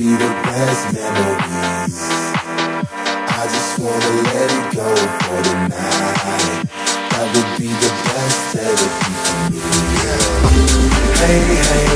be the best memories. I just wanna let it go for the night. That would be the best therapy for me. Hey, hey.